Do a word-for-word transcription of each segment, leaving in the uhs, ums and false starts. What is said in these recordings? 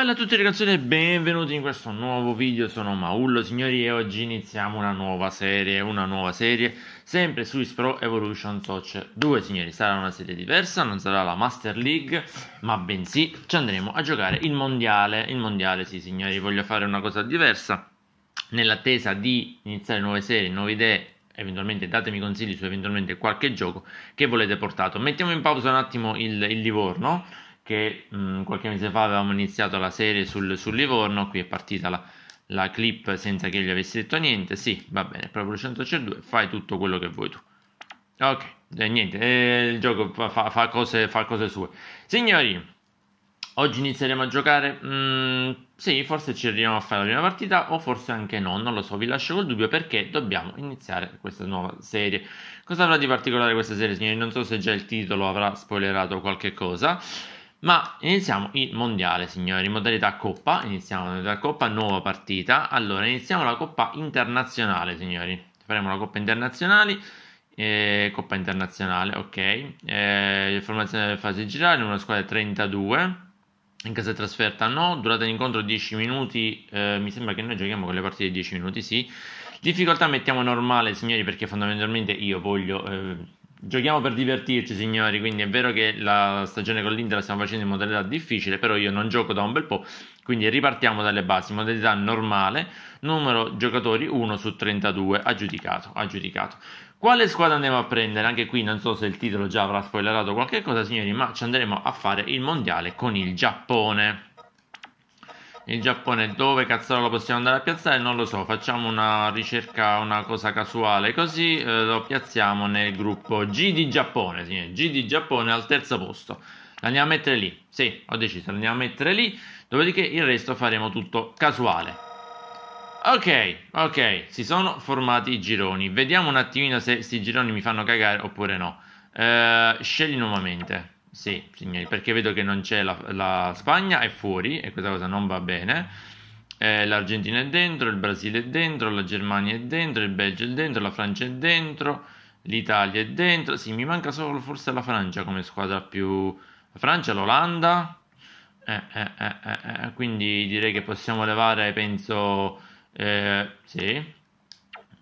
Bella a tutti ragazzi e benvenuti in questo nuovo video, sono Maullo signori e oggi iniziamo una nuova serie, una nuova serie sempre su Pro Evolution Soccer due signori. Sarà una serie diversa, non sarà la Master League ma bensì ci andremo a giocare il mondiale, il mondiale sì signori, voglio fare una cosa diversa nell'attesa di iniziare nuove serie, nuove idee. Eventualmente datemi consigli su eventualmente qualche gioco che volete portato. Mettiamo in pausa un attimo il, il Livorno che mh, qualche mese fa avevamo iniziato la serie sul, sul Livorno. Qui è partita la, la clip senza che gli avessi detto niente. Sì, va bene, Pro Evolution Soccer due, fai tutto quello che vuoi tu. Ok, eh, niente, eh, il gioco fa, fa, cose, fa cose sue. Signori, oggi inizieremo a giocare, mm, sì, forse ci arriviamo a fare la prima partita o forse anche no, non lo so, vi lascio col dubbio perché dobbiamo iniziare questa nuova serie. Cosa avrà di particolare questa serie, signori? Non so se già il titolo avrà spoilerato qualche cosa. Ma iniziamo il mondiale signori, modalità coppa, iniziamo la modalità coppa, nuova partita. Allora iniziamo la coppa internazionale signori, faremo la coppa internazionale, eh, coppa internazionale, ok, eh, formazione delle fasi girali, una squadra trentadue, in casa di trasferta no, durata d'incontro dieci minuti, eh, mi sembra che noi giochiamo con le partite di dieci minuti, sì, difficoltà mettiamo normale signori perché fondamentalmente io voglio... Eh, Giochiamo per divertirci signori, quindi è vero che la stagione con l'Inter la stiamo facendo in modalità difficile, però io non gioco da un bel po', quindi ripartiamo dalle basi, modalità normale, numero giocatori uno su trentadue, aggiudicato, aggiudicato. Quale squadra andiamo a prendere? Anche qui non so se il titolo già avrà spoilerato qualche cosa signori, ma ci andremo a fare il mondiale con il Giappone. Il Giappone dove cazzarola lo possiamo andare a piazzare? Non lo so, facciamo una ricerca, una cosa casuale così, eh, lo piazziamo nel gruppo G di Giappone, signori. G di Giappone al terzo posto. L'andiamo a mettere lì, sì, ho deciso, l'andiamo a mettere lì, dopodiché il resto faremo tutto casuale. Ok, ok, si sono formati i gironi, vediamo un attimino se questi gironi mi fanno cagare oppure no. Eh, scegli nuovamente. Sì, signori, perché vedo che non c'è la, la Spagna, è fuori e questa cosa non va bene. Eh, L'Argentina è dentro, il Brasile è dentro, la Germania è dentro, il Belgio è dentro, la Francia è dentro, l'Italia è dentro. Sì, mi manca solo forse la Francia come squadra più... La Francia, l'Olanda. Eh, eh, eh, eh, eh. Quindi direi che possiamo levare, penso... Eh, sì.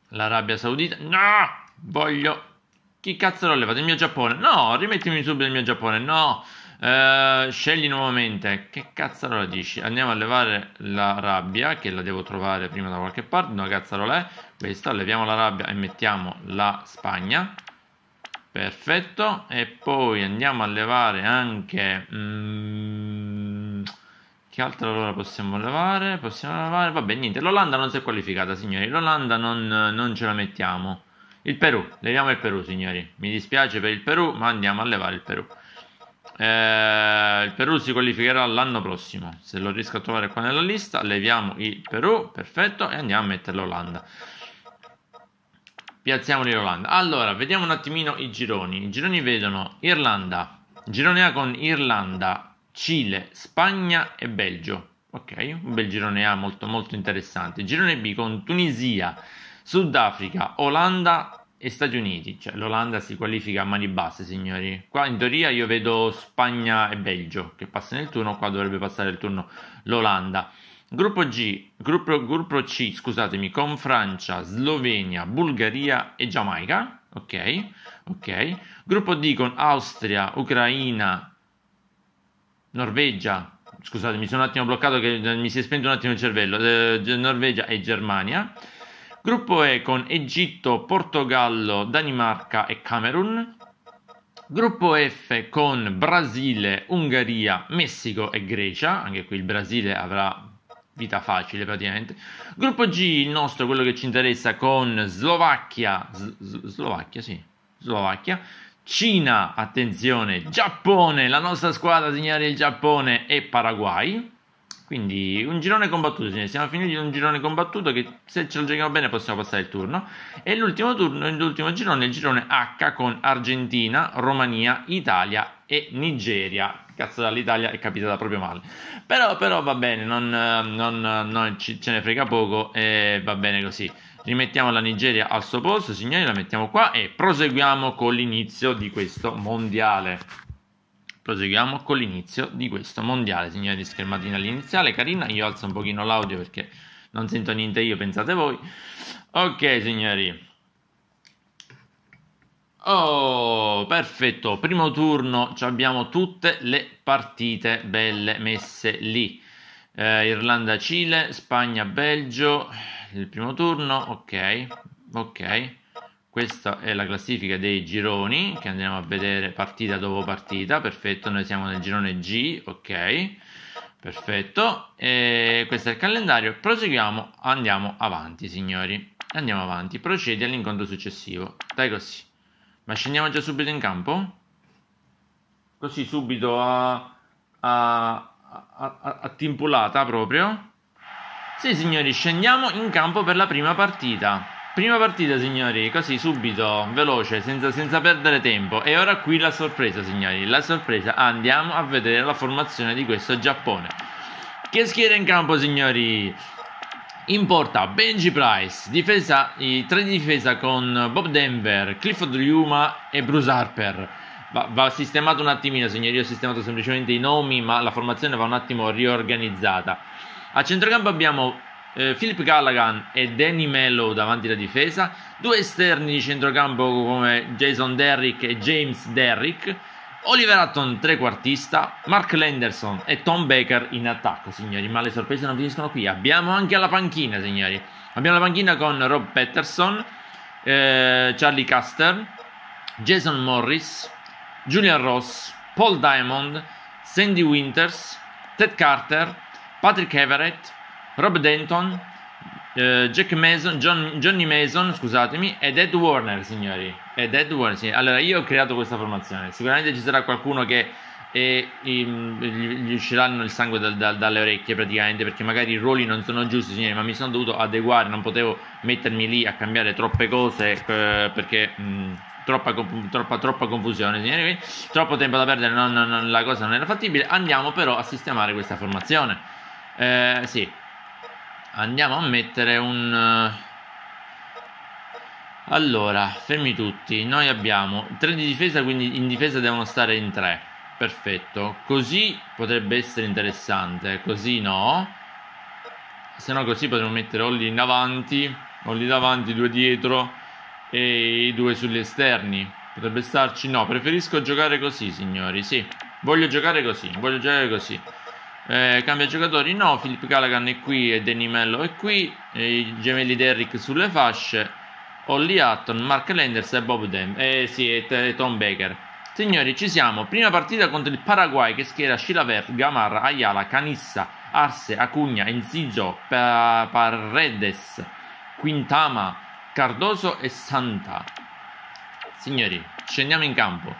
L'Arabia Saudita. No! Voglio... Chi cazzo l'ho levato? Il mio Giappone? No, rimettimi subito il mio Giappone, no. Eh, scegli nuovamente. Che cazzarola dici? Andiamo a levare la rabbia, che la devo trovare prima da qualche parte. No, cazzarola è questa. Leviamo la rabbia e mettiamo la Spagna. Perfetto. E poi andiamo a levare anche... Mm, che altro allora possiamo levare? Possiamo levare... Vabbè, niente. L'Olanda non si è qualificata, signori. L'Olanda non, non ce la mettiamo. Il Perù, leviamo il Perù signori, mi dispiace per il Perù ma andiamo a levare il Perù. eh, Il Perù si qualificherà l'anno prossimo, se lo riesco a trovare qua nella lista, leviamo il Perù, perfetto, e andiamo a mettere l'Olanda. Piazziamoli l'Olanda. Allora, vediamo un attimino i gironi, i gironi vedono Irlanda, girone A con Irlanda, Cile, Spagna e Belgio. Ok, un bel girone A molto molto interessante. Girone B con Tunisia, Sudafrica, Olanda e Stati Uniti. Cioè l'Olanda si qualifica a mani basse signori. Qua in teoria io vedo Spagna e Belgio che passa nel turno. Qua dovrebbe passare il turno l'Olanda. Gruppo G, gruppo, gruppo C scusatemi, con Francia, Slovenia, Bulgaria e Giamaica. Ok, ok. Gruppo D con Austria, Ucraina, Norvegia. Scusate, mi sono un attimo bloccato che mi si è spento un attimo il cervello. eh, Norvegia e Germania. Gruppo E con Egitto, Portogallo, Danimarca e Camerun. Gruppo F con Brasile, Ungheria, Messico e Grecia. Anche qui il Brasile avrà vita facile praticamente. Gruppo G, il nostro, quello che ci interessa, con Slovacchia, Slovacchia, sì, Slovacchia, Cina, attenzione, Giappone, la nostra squadra signori, il Giappone, e Paraguay. Quindi un girone combattuto, signori, siamo finiti in un girone combattuto che se ce lo giochiamo bene possiamo passare il turno. E l'ultimo turno, l'ultimo girone, il girone H con Argentina, Romania, Italia e Nigeria. Cazzo, dall'Italia è capitata proprio male. Però, però va bene, non, non, non ci, ce ne frega poco e va bene così. Rimettiamo la Nigeria al suo posto, signori, la mettiamo qua e proseguiamo con l'inizio di questo mondiale. Proseguiamo con l'inizio di questo mondiale, signori di schermatina all'iniziale, carina, io alzo un pochino l'audio perché non sento niente io, pensate voi. Ok signori. Oh, perfetto, primo turno, abbiamo tutte le partite belle messe lì. Eh, Irlanda-Cile, Spagna-Belgio, il primo turno, ok, ok. Questa è la classifica dei gironi che andiamo a vedere partita dopo partita. Perfetto, noi siamo nel girone G, ok, perfetto. E questo è il calendario, proseguiamo, andiamo avanti signori, andiamo avanti, procedi all'incontro successivo. Dai così, ma scendiamo già subito in campo? Così subito a, a, a, a timpulata proprio? Sì signori, scendiamo in campo per la prima partita. Prima partita signori, così subito, veloce, senza, senza perdere tempo. E ora qui la sorpresa signori, la sorpresa, andiamo a vedere la formazione di questo Giappone. Che schiera in campo signori? In porta Benji Price, difesa, i tre di difesa con Bob Denver, Clifford Hume e Bruce Harper. Va, va sistemato un attimino signori, io ho sistemato semplicemente i nomi ma la formazione va un attimo riorganizzata. A centrocampo abbiamo Eh, Philip Gallagher e Danny Mellow davanti alla difesa, due esterni di centrocampo come Jason Derrick e James Derrick, Oliver Hutton trequartista, Mark Lenderson e Tom Baker in attacco signori, ma le sorprese non finiscono qui, abbiamo anche alla panchina signori, abbiamo la panchina con Rob Patterson, eh, Charlie Custer, Jason Morris, Julian Ross, Paul Diamond, Sandy Winters, Ted Carter, Patrick Everett, Rob Denton, eh, Jack Mason, John, Johnny Mason, scusatemi, ed Ed Warner, signori. Ed Ed Warner, signori. Allora, io ho creato questa formazione. Sicuramente ci sarà qualcuno che eh, gli usciranno il sangue da, da, dalle orecchie, praticamente, perché magari i ruoli non sono giusti, signori, ma mi sono dovuto adeguare, non potevo mettermi lì a cambiare troppe cose, eh, perché... Mh, Troppa, troppa, troppa confusione signori, troppo tempo da perdere, non, non, non, la cosa non era fattibile. Andiamo però a sistemare questa formazione. Eh, sì, andiamo a mettere un... Allora, fermi tutti. Noi abbiamo tre di difesa, quindi in difesa devono stare in tre. Perfetto. Così potrebbe essere interessante. Così no. Se no così potremmo mettere Olli in avanti, Olli davanti, due dietro e i due sugli esterni. Potrebbe starci. No, preferisco giocare così, signori. Sì, voglio giocare così, voglio giocare così. Eh, cambia giocatori, no, Philip Gallagher è qui e Danny Mello è qui, e i gemelli Derrick sulle fasce, Holly Hutton, Mark Lenders e Bob Dem, eh sì, e Tom Baker. Signori, ci siamo, prima partita contro il Paraguay che schiera Schilavert, Gamarra, Ayala, Canissa, Arce, Acugna, Enzigio, pa Paredes, Quintama, Cardoso e Santa. Signori, scendiamo in campo,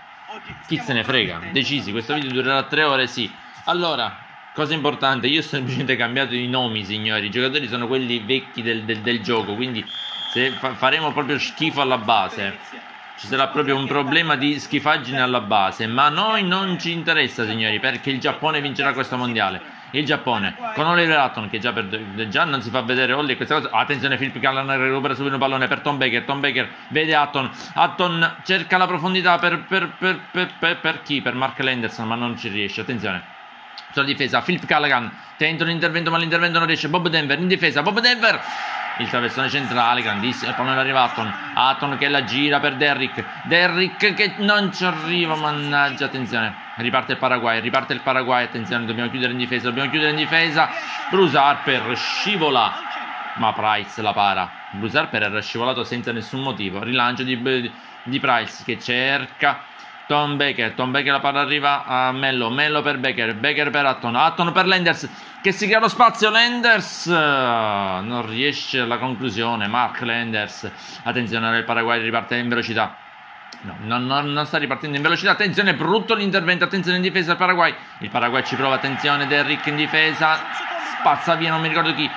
chi se ne frega, decisi, questo video durerà tre ore, sì. Allora, cosa importante, io ho semplicemente cambiato i nomi signori, i giocatori sono quelli vecchi del, del, del gioco, quindi se fa faremo proprio schifo alla base, ci sarà proprio un problema di schifaggine alla base, ma a noi non ci interessa signori, perché il Giappone vincerà questo mondiale, il Giappone, con Oliver Hutton che già, per, già non si fa vedere Ollie, questa cosa, attenzione Philip Gallagher recupera subito un pallone per Tom Baker, Tom Baker vede Hutton, Hutton cerca la profondità per, per, per, per, per, per chi? Per Mark Lenderson, ma non ci riesce, attenzione. Sulla difesa, Philip Callaghan tenta un intervento, ma l'intervento non riesce. Bob Denver in difesa, Bob Denver, il traversone centrale, grandissimo. E poi non arriva Hutton. Hutton che la gira per Derrick. Derrick che non ci arriva, mannaggia, attenzione. Riparte il Paraguay, riparte il Paraguay. Attenzione, dobbiamo chiudere in difesa, dobbiamo chiudere in difesa. Bruce Harper scivola, ma Price la para. Bruce Harper era scivolato senza nessun motivo. Rilancio di, di Price che cerca Tom Baker, Tom Baker la palla arriva a Mello, Mello per Baker, Baker per Hutton, Hutton per Lenders, che si crea lo spazio, Lenders, non riesce alla conclusione, Mark Lenders, attenzione il Paraguay riparte in velocità, no, non, non, non sta ripartendo in velocità, attenzione, brutto l'intervento, attenzione in difesa il Paraguay, il Paraguay ci prova, attenzione, Derrick in difesa, spazza via, non mi ricordo chi,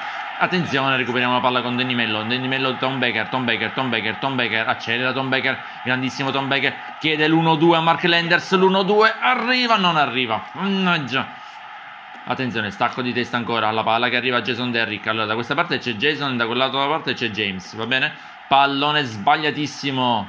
attenzione, recuperiamo la palla con Danny Mello, Danny Mello, Tom Baker, Tom Baker, Tom Baker, Tom Baker, accelera Tom Baker, grandissimo Tom Baker, chiede l'uno due a Mark Lenders, l'uno due, arriva, non arriva, mannaggia, attenzione, stacco di testa ancora, alla palla che arriva Jason Derrick, allora da questa parte c'è Jason, da quell'altra parte c'è James, va bene? Pallone sbagliatissimo,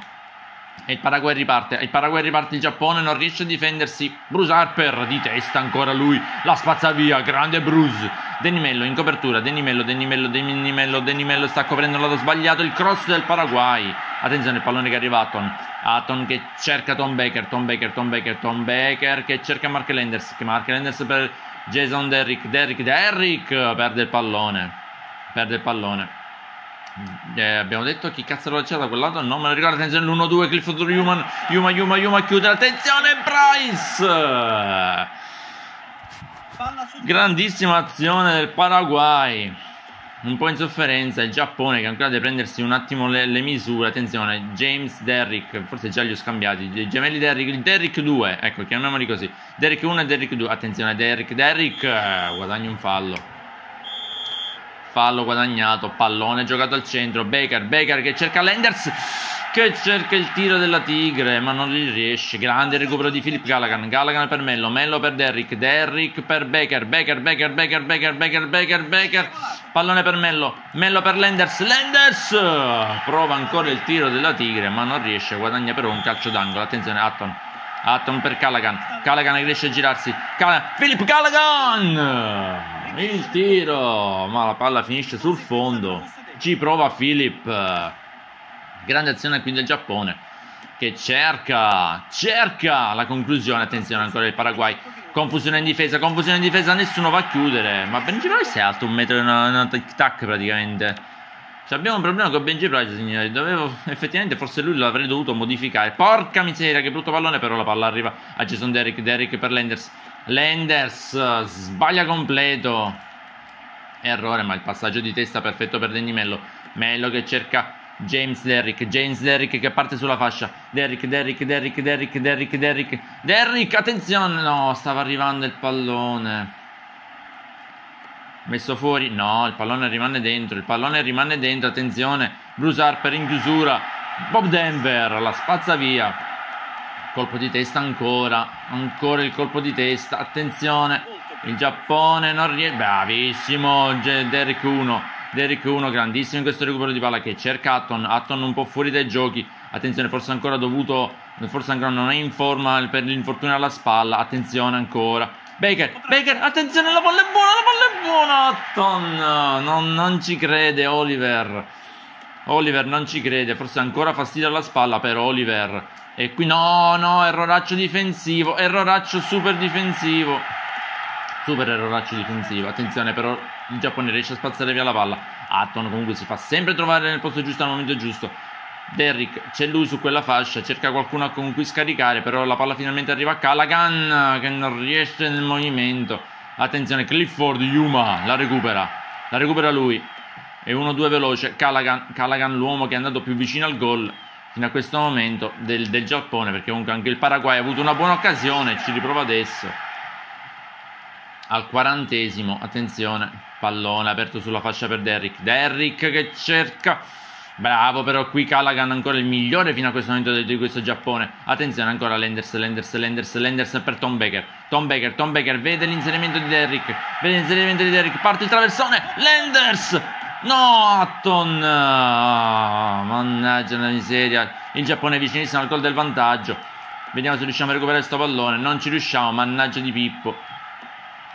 E il Paraguay riparte, il Paraguay riparte, il Giappone non riesce a difendersi, Bruce Harper di testa ancora lui, la spazza via, grande Bruce, Danny Mellow in copertura, Danny Mellow, Danny Mellow, Danny Mellow, Danny Mellow sta coprendo il lato sbagliato, il cross del Paraguay, attenzione il pallone che arriva a Hutton, Hutton che cerca Tom Baker, Tom Baker, Tom Baker, Tom Baker che cerca Mark Lenderson, che Mark Lenderson per Jason Derrick, Derrick, Derrick, perde il pallone, perde il pallone. Eh, abbiamo detto chi cazzo lo c'era da quel lato, non me lo ricordo. Attenzione l'uno due Clifford Hume, Hume, Hume, Hume chiude, attenzione Price, grandissima azione del Paraguay, un po' in sofferenza il Giappone che ancora deve prendersi un attimo le, le misure. Attenzione James Derrick, forse già li ho scambiati i gemelli Derrick, Derrick due, ecco chiamiamoli così, Derrick uno e Derrick due, attenzione Derrick, Derrick eh, guadagna un fallo. Fallo guadagnato, pallone giocato al centro, Baker, Baker che cerca Lenders, che cerca il tiro della tigre, ma non gli riesce. Grande recupero di Philip Gallagher, Gallagher per Mello, Mello per Derrick, Derrick per Baker, Baker, Baker, Baker, Baker, Baker, Baker, Baker, pallone per Mello, Mello per Lenders, Lenders, prova ancora il tiro della tigre, ma non riesce, guadagna però un calcio d'angolo. Attenzione Hutton, Hutton per Callaghan, Callaghan riesce a girarsi, Callaghan, Philip Gallagher! Il tiro, ma la palla finisce sul fondo, ci prova Philip. Grande azione qui del Giappone che cerca, cerca la conclusione. Attenzione ancora il Paraguay, confusione in difesa, confusione in difesa, nessuno va a chiudere, ma Benji Price è alto un metro e una, una tic tac praticamente. Cioè abbiamo un problema con Benji Price, signori, dovevo effettivamente, forse lui l'avrei dovuto modificare. Porca miseria, che brutto pallone, però la palla arriva a Jason Derrick, Derrick per Lenders, Lenders sbaglia completo, errore, ma il passaggio di testa perfetto per Danny Mello, Mello che cerca James Derrick, James Derrick che parte sulla fascia, Derrick, Derrick, Derrick, Derrick, Derrick, Derrick, Derrick, attenzione, no, stava arrivando il pallone, messo fuori, no, il pallone rimane dentro, il pallone rimane dentro, attenzione, Bruce Harper in chiusura, Bob Denver la spazza via, colpo di testa ancora, ancora il colpo di testa, attenzione, il Giappone non riesce, bravissimo, Derrick uno, Derrick uno, grandissimo in questo recupero di palla che cerca Hutton, Hutton un po' fuori dai giochi, attenzione, forse ancora dovuto, forse ancora non è in forma per l'infortunio alla spalla, attenzione ancora, Baker, Baker, attenzione, la palla è buona, la palla è buona, Hutton, non, non ci crede Oliver, Oliver non ci crede, forse ancora fastidio alla spalla per Oliver, e qui no, no, erroraccio difensivo, erroraccio super difensivo, super erroraccio difensivo, attenzione però il Giappone riesce a spazzare via la palla, Hutton comunque si fa sempre trovare nel posto giusto al momento giusto, Derrick c'è lui su quella fascia, cerca qualcuno con cui scaricare, però la palla finalmente arriva a Callaghan che non riesce nel movimento, attenzione Clifford Hume la recupera, la recupera lui, e uno due veloce, Callaghan, Callaghan l'uomo che è andato più vicino al gol fino a questo momento del, del Giappone, perché comunque anche il Paraguay ha avuto una buona occasione, ci riprova adesso al quarantesimo, attenzione, pallone aperto sulla fascia per Derrick, Derrick che cerca, bravo però qui Callaghan ancora il migliore fino a questo momento di, di questo Giappone, attenzione ancora Lenders, Lenders, Lenders, Lenders per Tom Baker, Tom Baker, Tom Baker vede l'inserimento di Derrick, vede l'inserimento di Derrick, parte il traversone, Lenders! No, Hutton, oh, mannaggia la miseria, il Giappone è vicinissimo al gol del vantaggio, vediamo se riusciamo a recuperare sto pallone, non ci riusciamo, mannaggia di Pippo,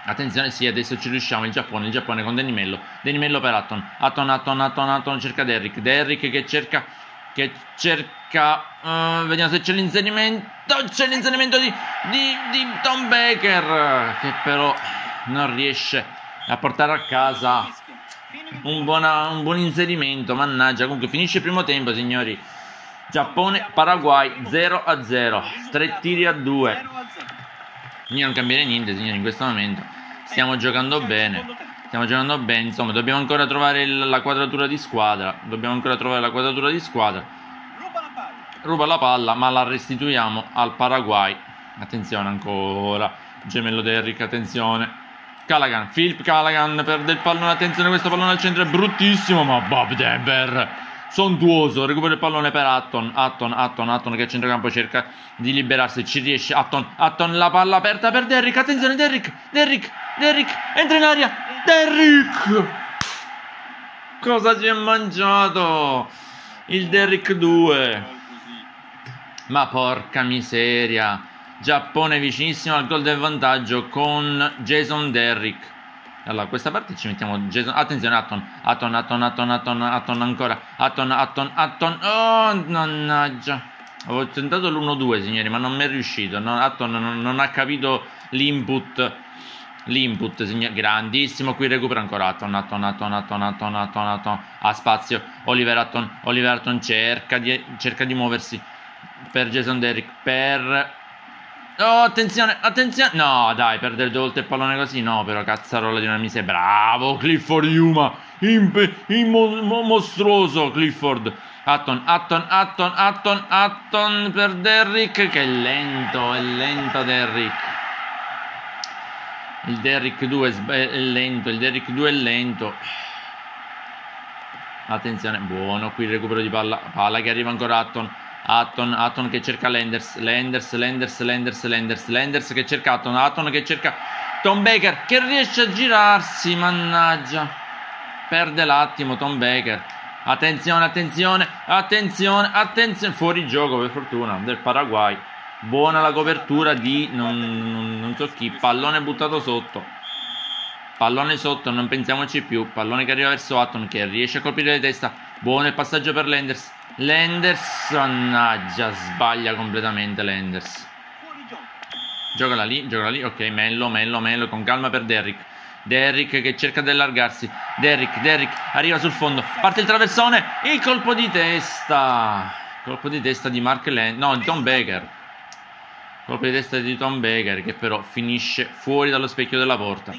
attenzione, sì, adesso ci riusciamo, il Giappone, il Giappone con Danny Mello, Danny Mello per Hutton, Hutton, Hutton, Hutton, Hutton, cerca Derrick, Derrick che cerca, che cerca, uh, vediamo se c'è l'inserimento, c'è l'inserimento di, di, di Tom Baker, che però non riesce a portare a casa Un, buona, un buon inserimento, mannaggia. Comunque finisce il primo tempo, signori, Giappone-Paraguay zero a zero, tre tiri a due. Io non cambierei niente, signori, in questo momento stiamo giocando bene, stiamo giocando bene, insomma dobbiamo ancora trovare il, la quadratura di squadra, dobbiamo ancora trovare la quadratura di squadra, ruba la palla ma la restituiamo al Paraguay, attenzione ancora, gemello Derrick, attenzione Callaghan, Philip Callaghan perde il pallone, attenzione questo pallone al centro è bruttissimo, ma Bob Denver, sontuoso, recupera il pallone per Hutton, Hutton, Hutton, Hutton che a centrocampo cerca di liberarsi, ci riesce, Hutton, Hutton, la palla aperta per Derrick, attenzione Derrick, Derrick, Derrick, entra in aria, Derrick, cosa ci è mangiato, il Derrick due, ma porca miseria, Giappone vicinissimo al gol del vantaggio con Jason Derrick. Allora, questa parte ci mettiamo Jason. Attenzione, Hutton, Hutton, Hutton, Hutton, Hutton, Hutton ancora, Hutton, Hutton, Hutton. Oh, mannaggia. Avevo tentato l'uno due, signori, ma non mi è riuscito. No, Hutton non, non ha capito l'input. L'input, signori. Grandissimo. Qui recupera ancora Hutton, Hutton, Hutton, Hutton, Hutton, Hutton, Hutton. Ha spazio Oliver Hutton. Oliver Hutton cerca di, cerca di muoversi per Jason Derrick. Per... Oh, attenzione, attenzione. No, dai, perdere due volte il pallone così. No, però, cazzarola di una miseria. Bravo, Clifford Hume. Mostruoso, Clifford. Hutton, Hutton, Hutton, Hutton, Hutton per Derrick, che è lento, è lento Derrick. Il Derrick due è lento, il Derrick due è lento. Attenzione, buono, qui il recupero di palla, palla che arriva ancora Hutton. Hutton, Hutton che cerca Lenders, Lenders, Lenders, Lenders, Lenders, Lenders che cerca Hutton, Hutton che cerca Tom Baker, che riesce a girarsi, mannaggia. Perde l'attimo Tom Baker. Attenzione, attenzione, attenzione, attenzione, fuori gioco per fortuna del Paraguay. Buona la copertura di non, non, non so chi, pallone buttato sotto. Pallone sotto, non pensiamoci più. Pallone che arriva verso Hutton, che riesce a colpire la testa. Buono il passaggio per Lenders. Lenders, mannaggia, sbaglia completamente Lenders. Giocala lì, gioca lì, ok, Mello, Mello, Mello, con calma per Derrick. Derrick che cerca di allargarsi. Derrick, Derrick arriva sul fondo. Parte il traversone. Il colpo di testa. Colpo di testa di Mark Lenderson. No, di Tom Baker. Colpo di testa di Tom Baker, che però finisce fuori dallo specchio della porta.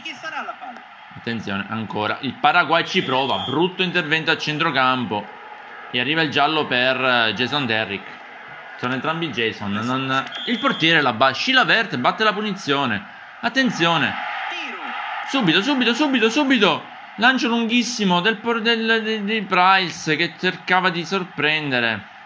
Attenzione, ancora. Il Paraguay ci prova. Brutto intervento a centrocampo. E arriva il giallo per Jason Derrick. Sono entrambi Jason. Non... Il portiere la ba... scila verte, batte la punizione. Attenzione. Subito, subito, subito, subito. Lancio lunghissimo del, del, del, del Price, che cercava di sorprendere.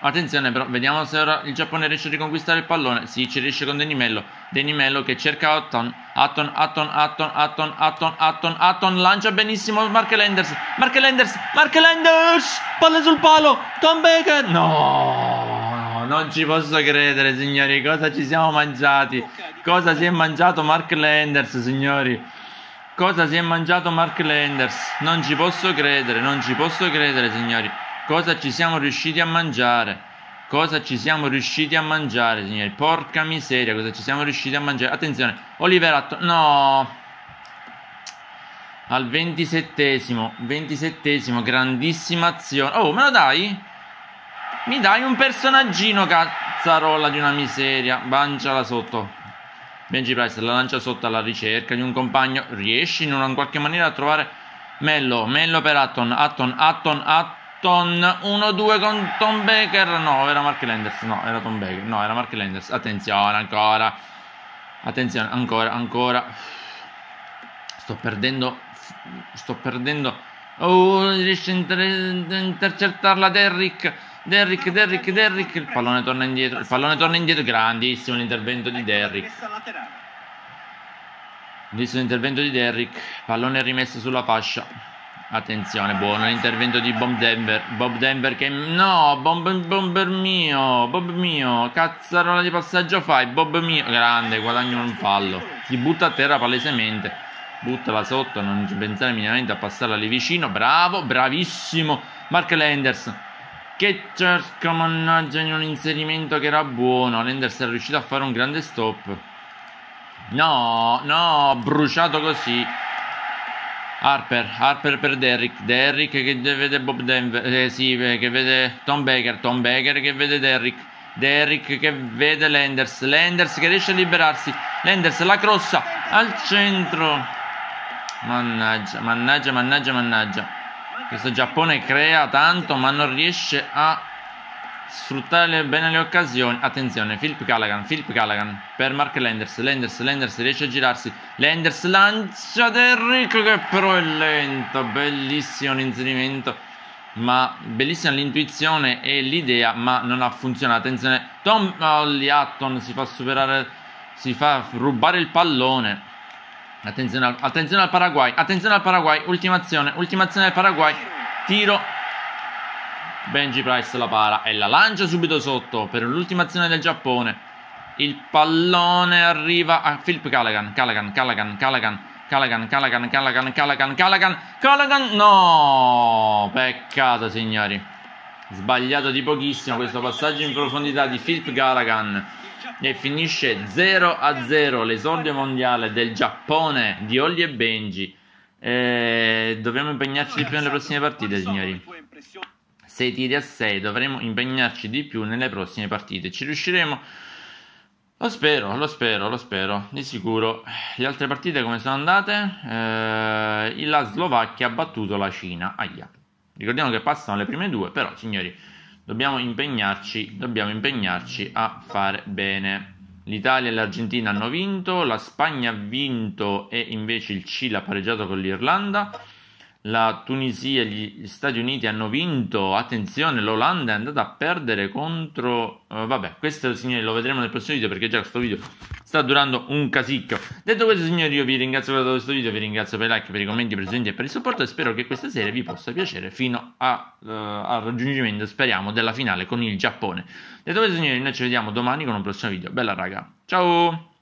Attenzione però, vediamo se ora il Giappone riesce a riconquistare il pallone. Sì, ci riesce con Danny Mellow. Danny Mellow che cerca Hutton. Hutton, Hutton, Hutton, Hutton, Hutton, Hutton, Hutton. Lancia benissimo Mark Lenderson. Mark Lenderson, Mark Lenderson. Palla sul palo, Tom Baker. No. Non ci posso credere, signori, cosa ci siamo mangiati, cosa si è mangiato Mark Lenderson, signori, cosa si è mangiato Mark Lenderson, non ci posso credere, non ci posso credere, signori, cosa ci siamo riusciti a mangiare, cosa ci siamo riusciti a mangiare, signori, porca miseria, cosa ci siamo riusciti a mangiare, attenzione, Oliver Hutton, no, al ventisettesimo, ventisettesimo, grandissima azione, oh, me lo dai? Mi dai un personaggino, cazzarola di una miseria. Lanciala sotto. Benji Price la lancia sotto alla ricerca di un compagno. Riesci in una in qualche maniera a trovare Mello. Mello per Hutton. Hutton, Hutton, Hutton. uno due con Tom Baker. No, era Mark Lenderson. No, era Tom Baker. No, era Mark Lenderson. Attenzione, ancora. Attenzione, ancora, ancora. Sto perdendo. Sto perdendo. Oh, riesce a inter intercettarla Derrick. Derrick, Derrick, Derrick, il pallone torna indietro, il pallone torna indietro, grandissimo l'intervento di Derrick. Grandissimo l'intervento di Derrick, pallone rimesso sulla fascia. Attenzione, buono l'intervento di Bob Denver, Bob Denver che... No, Bob, Bob mio, Bob mio, cazzarola di passaggio fai, Bob mio. Grande, guadagno un fallo, si butta a terra palesemente, buttala sotto, non pensare minimamente a passarla lì vicino, bravo, bravissimo Mark Lenderson. Che cerca, mannaggia, in un inserimento che era buono. Lenders è riuscito a fare un grande stop. No, no, bruciato così. Harper, Harper per Derrick. Derrick che vede Bob Denver. Eh, sì, che vede Tom Baker. Tom Baker che vede Derrick. Derrick che vede Lenders. Lenders che riesce a liberarsi. Lenders la crossa al centro. Mannaggia, mannaggia, mannaggia, mannaggia. Questo Giappone crea tanto ma non riesce a sfruttare bene le occasioni. Attenzione, Philip Gallagher, Philip Gallagher per Mark Lenderson. Lenderson, Lenderson riesce a girarsi. Lenderson lancia Derrick che però è lento. Bellissimo l'inserimento, ma bellissima l'intuizione e l'idea, ma non ha funzionato. Attenzione, Tom Hutton si fa superare, si fa rubare il pallone. Attenzione al, attenzione al Paraguay, attenzione al Paraguay, ultima azione, ultima azione del Paraguay, tiro Benji Price la para e la lancia subito sotto per l'ultima azione del Giappone. Il pallone arriva a Philip Gallagher. Gallagher, Gallagher, Gallagher, Gallagher, Gallagher, Gallagher, Gallagher, Gallagher, Gallagher. No! Peccato, signori. Sbagliato di pochissimo questo passaggio in profondità di Philip Gallagher. E finisce zero a zero l'esordio mondiale del Giappone di Holly e Benji. E dobbiamo impegnarci di più nelle prossime partite, signori. sei tiri a sei, dovremo impegnarci di più nelle prossime partite. Ci riusciremo? Lo spero, lo spero, lo spero, di sicuro. Le altre partite come sono andate? Eh, la Slovacchia ha battuto la Cina. Aia. Ricordiamo che passano le prime due, però, signori, dobbiamo impegnarci, dobbiamo impegnarci a fare bene. L'Italia e l'Argentina hanno vinto, la Spagna ha vinto e invece il Cile ha pareggiato con l'Irlanda. La Tunisia e gli Stati Uniti hanno vinto, attenzione, l'Olanda è andata a perdere contro... Uh, vabbè, questo, signori, lo vedremo nel prossimo video perché già questo video sta durando un casicchio. Detto questo, signori, io vi ringrazio per questo video, vi ringrazio per i like, per i commenti, per i presenti e per il supporto e spero che questa serie vi possa piacere fino a, uh, al raggiungimento, speriamo, della finale con il Giappone. Detto questo, signori, noi ci vediamo domani con un prossimo video. Bella raga, ciao!